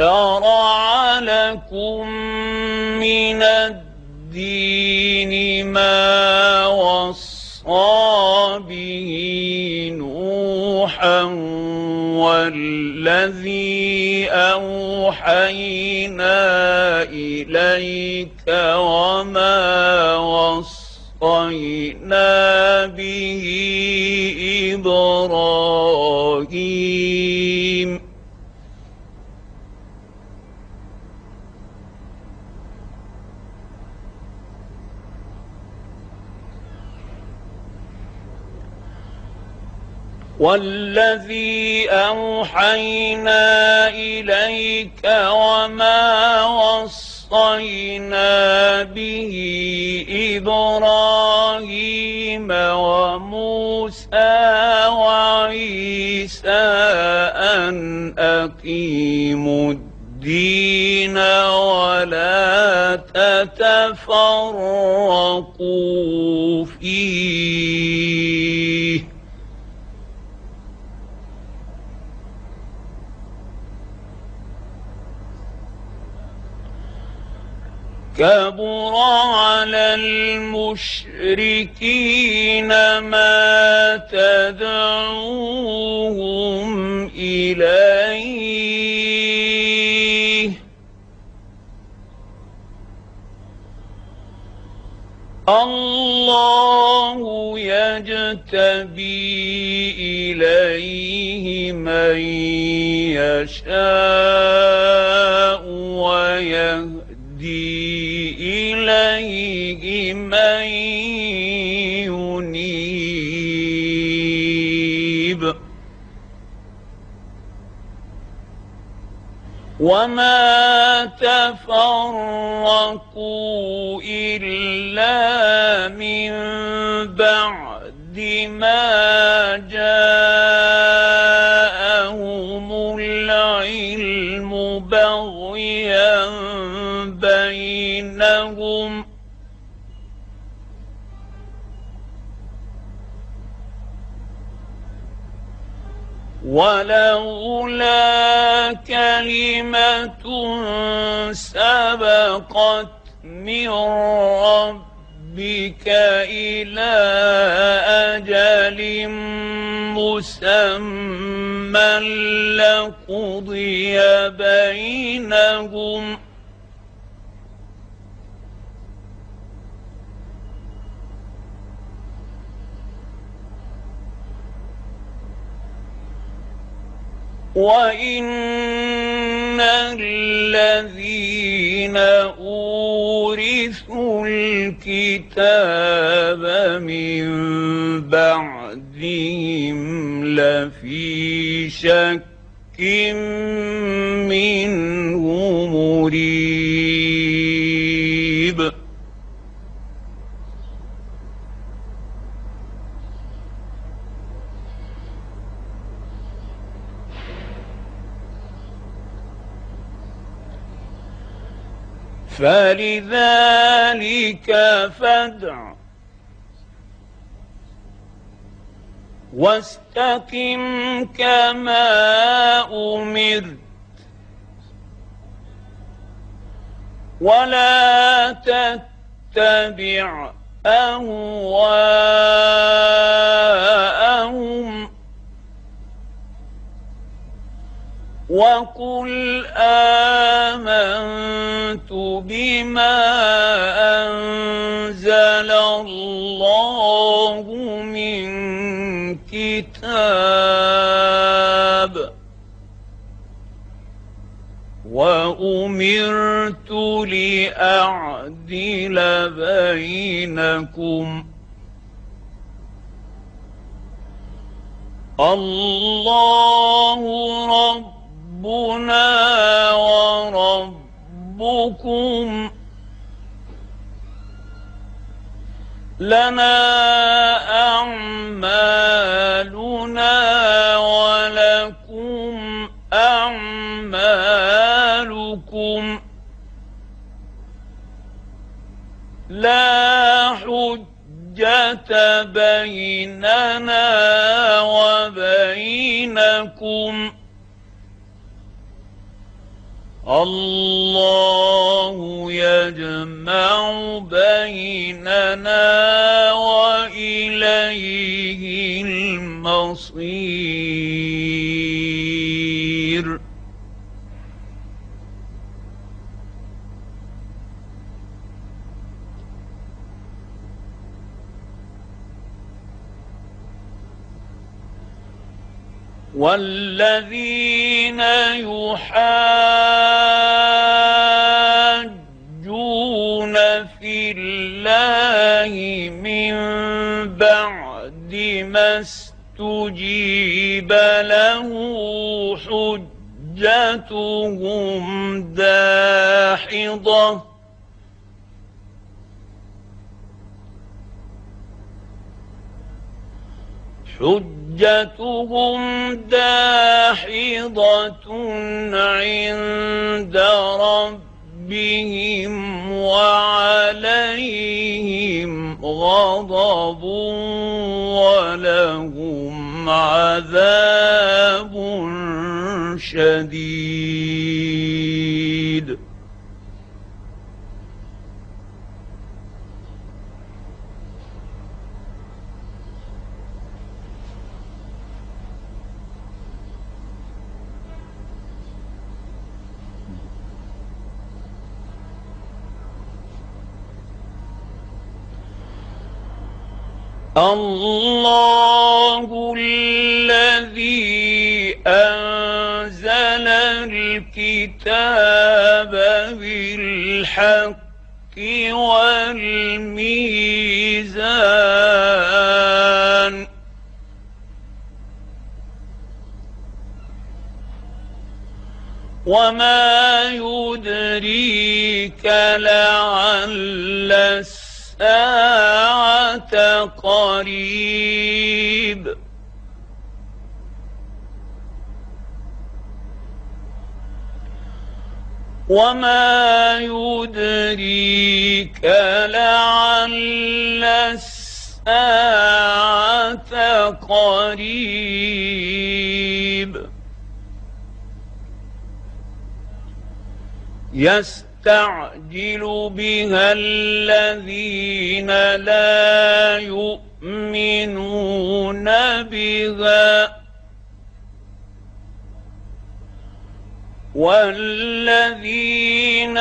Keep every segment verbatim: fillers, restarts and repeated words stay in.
شرع لكم من الدين ما وصى به نوحا والذي أوحينا إليك وما وصينا به إبراهيم والذي أوحينا إليك وما وصينا به إبراهيم وموسى وعيسى أن أقيموا الدين ولا تتفرقوا فيه كبر على المشركين ما تدعوهم إليه الله يجتبي إليه من يشاء ويهدي إليه من ينيب وما تفرقوا إلا من بعد ما جاءهم العلم بغيا بينهم ولولا كلمة سبقت من ربك إلى أجل مسمى لقضي بينهم وإن الذين أورثوا الكتاب من بعدهم لفي شك منه مريب فلذلك فادع واستقم كما أمرت ولا تتبع أهواءهم وقل آمنت بما أنزل الله من كتاب وأمرت لأعدل بينكم الله رب ربنا وربكم لنا أعمالنا ولكم أعمالكم لا حجة بيننا وبينكم الله يجمع بيننا وإليه المصير. والذين يحاجون في الله من بعد ما استجيب له حجتهم داحضة حجتهم داحضة عند ربهم وعليهم غضب ولهم عذاب شديد. الله الذي أنزل الكتاب بالحق والميزان وما يدريك لعل الساعة قريب. وما يدريك لعل الساعة قريب. يس يستعجل بها الذين لا يؤمنون بها والذين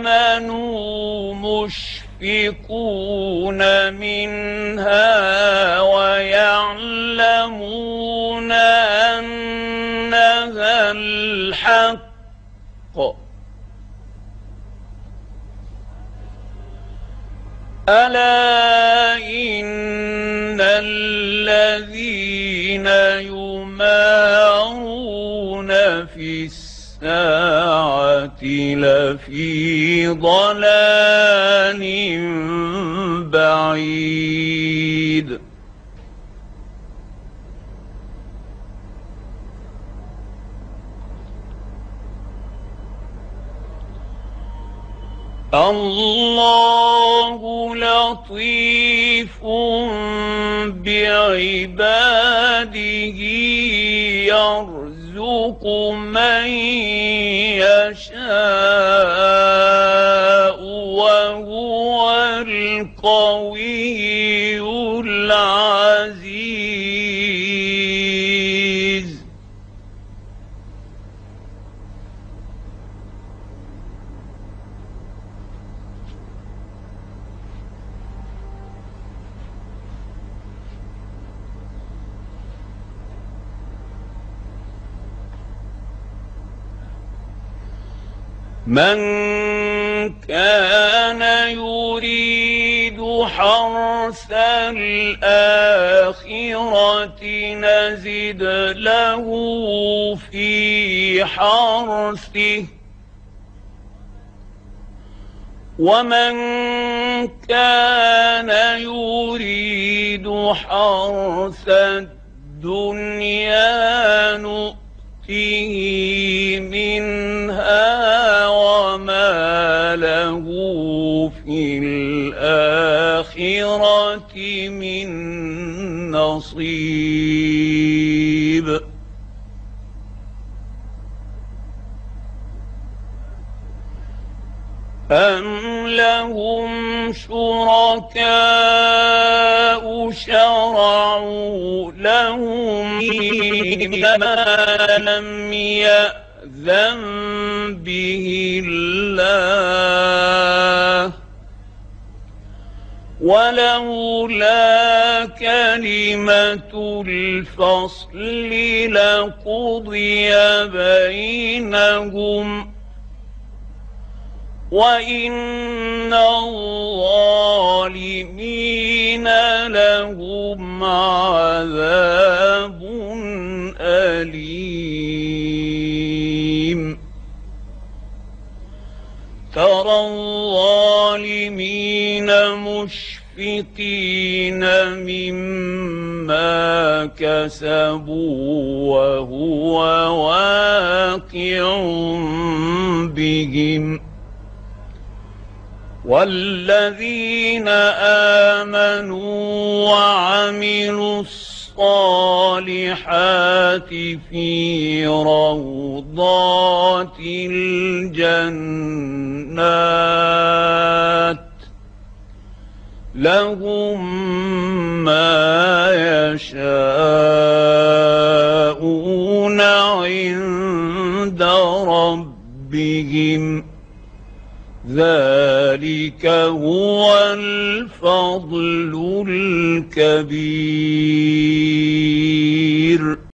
آمنوا مشفقون منها ويعلمون أنها الحق. ألا إن الذين يمارون في الساعة لفي ضلال بعيد. الله لطيف بعباده يرزق من يشاء وهو القوي العزيز. من كان يريد حرث الآخرة نزد له في حرثه ومن كان يريد حرث الدنيا نؤته منها وما له في الآخرة من نصيب. أَمْ لَهُمْ شُرَكَاءُ شَرَعُوا لَهُمْ مَا لَمْ يَأْذَنْ بِهِ اللَّهُ وَلَوْلَا كَلِمَةُ الْفَصْلِ لَقُضِيَ بَيْنَهُمْ وَإِنَّ الظَّالِمِينَ لَهُمْ عَذَابٌ أَلِيمٌ. تَرَى الظَّالِمِينَ مُشْفِقِينَ مِمَّا كَسَبُوا وَهُوَ وَاقِعٌ بِهِمْ والذين آمنوا وعملوا الصالحات في روضات الجنات لهم ما يشاءون عند ربهم ذلك هو الفضل الكبير.